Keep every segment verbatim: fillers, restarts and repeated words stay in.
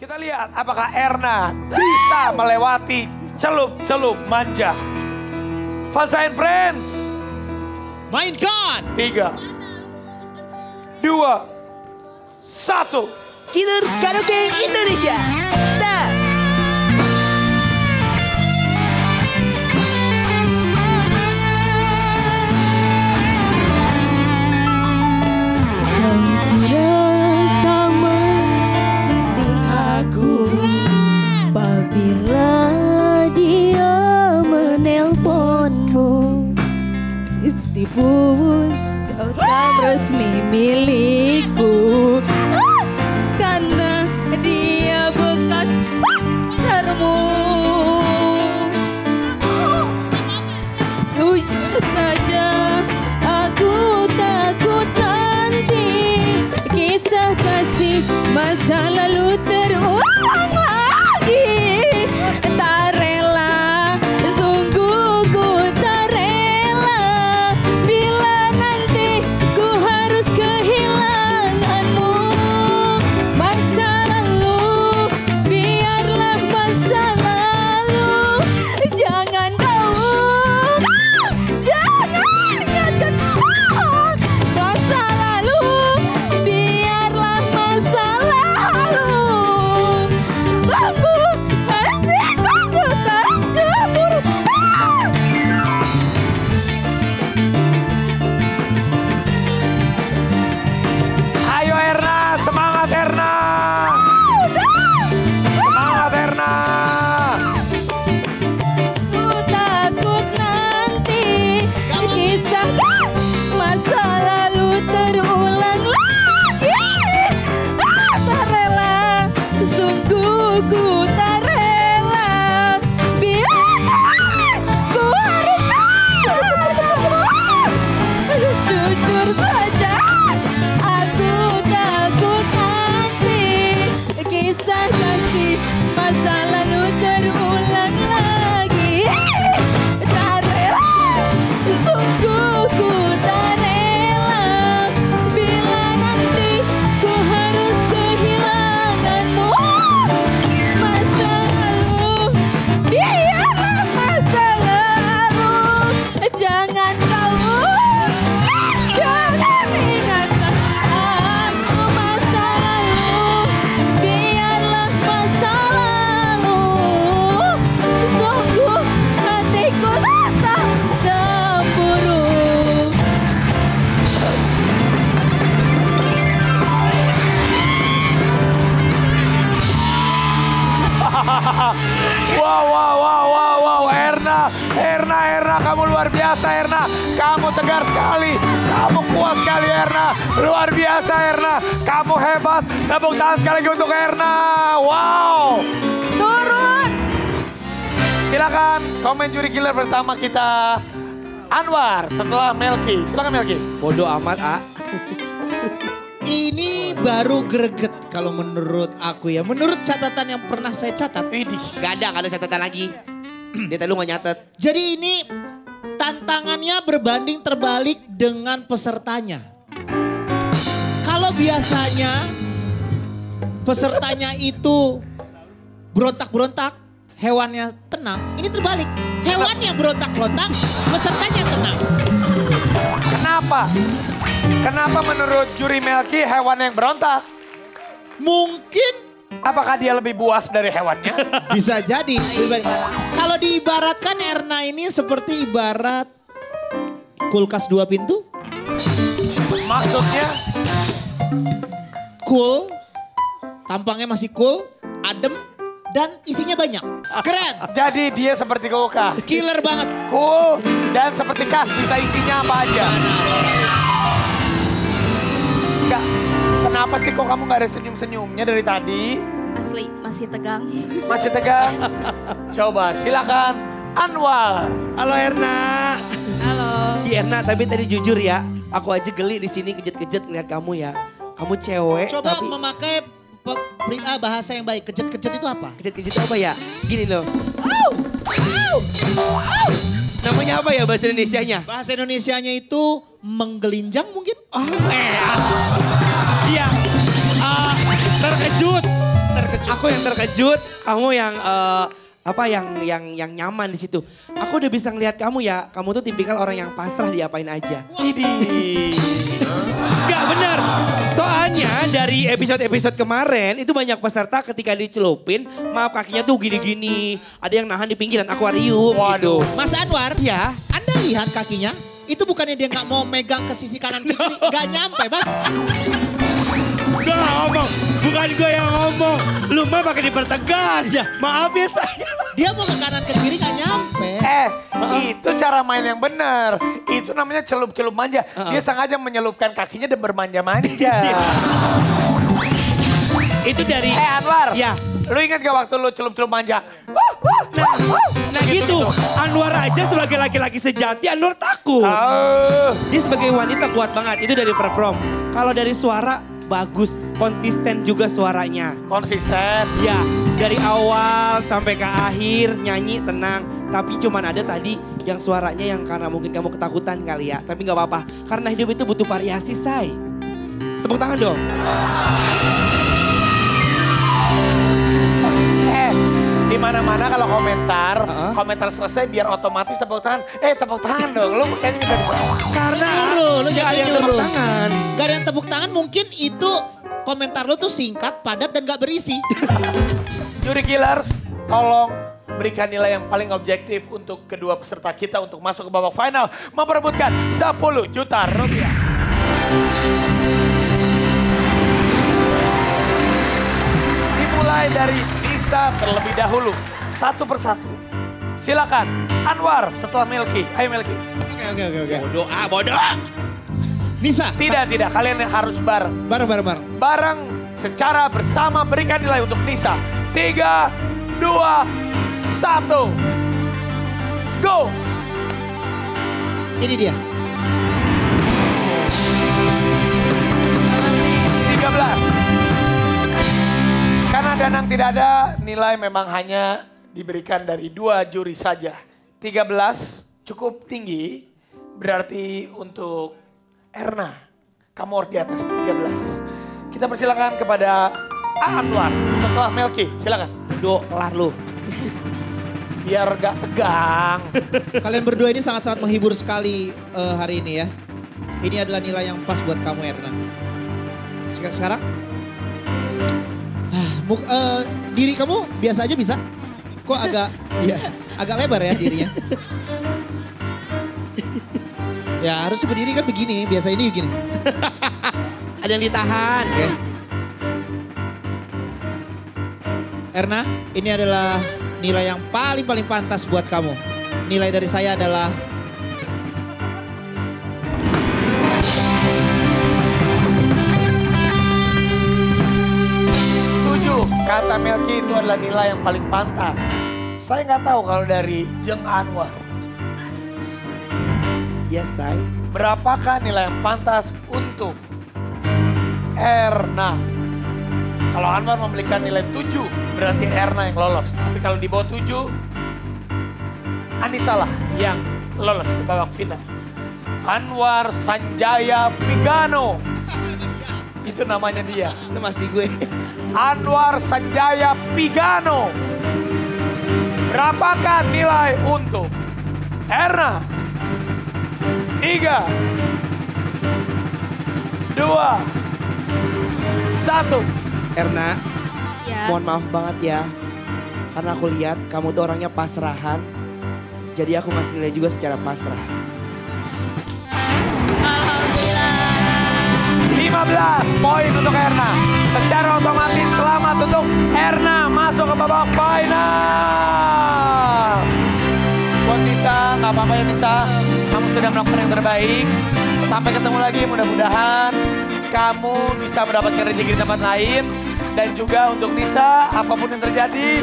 Kita lihat apakah Erna bisa melewati celup-celup manja. Fast and Friends. Mainkan. Tiga. Dua. Satu. Killer Karaoke Indonesia. Start. Bila dia menelponmu, itu pun kau tak resmi milikku, karena dia bekas pacarmu. Jujur saja aku takut nanti kisah kasih masa lalu terulang lagi. Tak rela, sungguh ku tak rela bila nanti ku harus kehilanganmu. Masa lalu, biarlah masa lalu. Jangan kau, jangan ingatkan masa lalu. Biarlah masa lalu. Sungguh Wow, wow, wow, wow, wow, Erna, Erna, Erna, kamu luar biasa, Erna. Kamu tegar sekali, kamu kuat sekali, Erna. Luar biasa, Erna. Kamu hebat. Tepuk tangan sekali untuk Erna. Wow. Turun. Silakan komen juri killer pertama kita, Anwar setelah Melki. Silakan Melki. Bodoh amat, ah. Ini baru greget kalau menurut aku ya. Menurut catatan yang pernah saya catat. Widih. Gak ada, gak ada catatan lagi. Dia tadi lu gak nyatet. Jadi ini tantangannya berbanding terbalik dengan pesertanya. Kalau biasanya pesertanya itu berontak-berontak, hewannya tenang. Ini terbalik. Hewannya berontak-berontak, pesertanya tenang. Kenapa? Kenapa menurut juri Melki hewan yang berontak? Mungkin. Apakah dia lebih buas dari hewannya? Bisa jadi. Kalau diibaratkan Erna ini seperti ibarat kulkas dua pintu. Maksudnya? Cool, tampangnya masih cool, adem, dan isinya banyak. Keren. Jadi dia seperti kulkas. Killer banget. Cool dan seperti kas, bisa isinya apa aja. Enggak. Kenapa sih kok kamu gak ada senyum-senyumnya dari tadi? Asli, masih tegang. Masih tegang? Coba silakan Anwar. Halo Erna. Halo. Iya Erna, tapi tadi jujur ya, aku aja geli di sini kejet-kejet ngeliat kamu ya. Kamu cewek. Coba tapi... memakai perintah bahasa yang baik. Kejet-kejet itu apa? Kejet-kejet apa ya? Gini loh. Oh, oh, oh. Namanya apa ya bahasa Indonesianya? Bahasa Indonesianya itu menggelinjang mungkin? Oh, eh. Iya. Uh, terkejut. Terkejut. aku yang terkejut, kamu yang uh, apa yang yang yang nyaman di situ. Aku udah bisa ngelihat kamu ya, kamu tuh tipikal orang yang pasrah diapain aja. Idih. Enggak bener. Soalnya dari episode-episode kemarin itu banyak peserta ketika dicelupin, maaf kakinya tuh gini-gini, ada yang nahan di pinggiran akuarium. Waduh. Gitu. Mas Anwar, ya, Anda lihat kakinya? Itu bukannya dia nggak mau megang ke sisi kanan kiri, nggak nyampe, Mas. Gue ngomong, bukan gue yang ngomong. Lu mah pakai dipertegas ya. Maaf ya saya. Dia mau ke kanan ke kiri gak nyampe. Eh, uh-uh. itu cara main yang benar. Itu namanya celup-celup manja. Uh-uh. Dia sengaja menyelupkan kakinya dan bermanja-manja. Itu dari... Eh Anwar, ya. Lu ingat gak waktu lu celup-celup manja? Wah, wah, nah, wah, nah gitu. gitu. Anwar aja sebagai laki-laki sejati, Anwar takut. Uh. Dia sebagai wanita kuat banget. Itu dari perprom. Kalau dari suara... bagus, konsisten juga suaranya. Konsisten? Ya, dari awal sampai ke akhir nyanyi tenang. Tapi cuman ada tadi yang suaranya yang karena mungkin kamu ketakutan kali ya. Tapi gak apa-apa, karena hidup itu butuh variasi, say. Tepuk tangan dong. Eh, di mana-mana kalau komentar, uh-huh. komentar selesai biar otomatis tepuk tangan. Eh, tepuk tangan dong, lu kayaknya minta tepuk tangan. Karena gak ada yang tepuk tangan. Gak ada yang tepuk tangan mungkin itu komentar lu tuh singkat, padat dan gak berisi. Juri Killers, tolong berikan nilai yang paling objektif untuk kedua peserta kita untuk masuk ke babak final. Memperebutkan sepuluh juta rupiah. Dimulai dari Nisa terlebih dahulu. Satu persatu. Silakan Anwar setelah Melki. Ayo Melki. Oke oke oke. oke. Bodoh ah bodoh. Nisa. Tidak, tidak. Kalian harus bareng. Bareng, bareng, bareng. Bareng secara bersama berikan nilai untuk Nisa. Tiga, dua, satu. Go. Ini dia. Tiga belas. Karena danang tidak ada, nilai memang hanya diberikan dari dua juri saja. Tiga belas cukup tinggi, berarti untuk... Erna, kamu harus di atas tiga belas. Kita persilakan kepada Anwar setelah Melki. Silakan. Do, kelar lu. Biar gak tegang. Kalian berdua ini sangat-sangat menghibur sekali uh, hari ini ya. Ini adalah nilai yang pas buat kamu Erna. Sekarang? Ah, uh, diri kamu biasa aja bisa? Kok agak, ya, agak lebar ya dirinya? Ya harus berdiri kan begini, biasa ini begini. Ada yang ditahan. Oke. Erna, ini adalah nilai yang paling-paling pantas buat kamu. Nilai dari saya adalah... Tujuh, kata Melki itu adalah nilai yang paling pantas. Saya nggak tahu kalau dari Jeng Anwar. Yes, say. Berapakah nilai yang pantas untuk Erna? Kalau Anwar memberikan nilai tujuh, berarti Erna yang lolos. Tapi kalau di bawah tujuh, Anissa lah yang lolos ke babak final. Anwar Sanjaya Pigano. Itu namanya dia. Itu pasti gue. Anwar Sanjaya Pigano. Berapakah nilai untuk Erna? Tiga, dua, satu. Erna, ya. Mohon maaf banget ya. Karena aku lihat kamu tuh orangnya pasrahan. Jadi aku ngasih nilai juga secara pasrah. Alhamdulillah. lima belas poin untuk Erna. Secara otomatis selamat untuk Erna masuk ke babak final. Buat Nisa, gak apa-apa ya Nisa. Kamu sudah melakukan yang terbaik. Sampai ketemu lagi, mudah-mudahan kamu bisa mendapatkan rezeki di tempat lain. Dan juga untuk Nisa, apapun yang terjadi,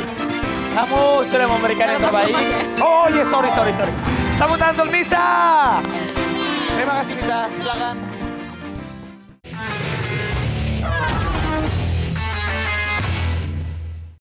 kamu sudah memberikan yang terbaik. Oh iya, yeah, sorry, sorry, sorry. Kamu tantul Nisa. Terima kasih Nisa, silakan.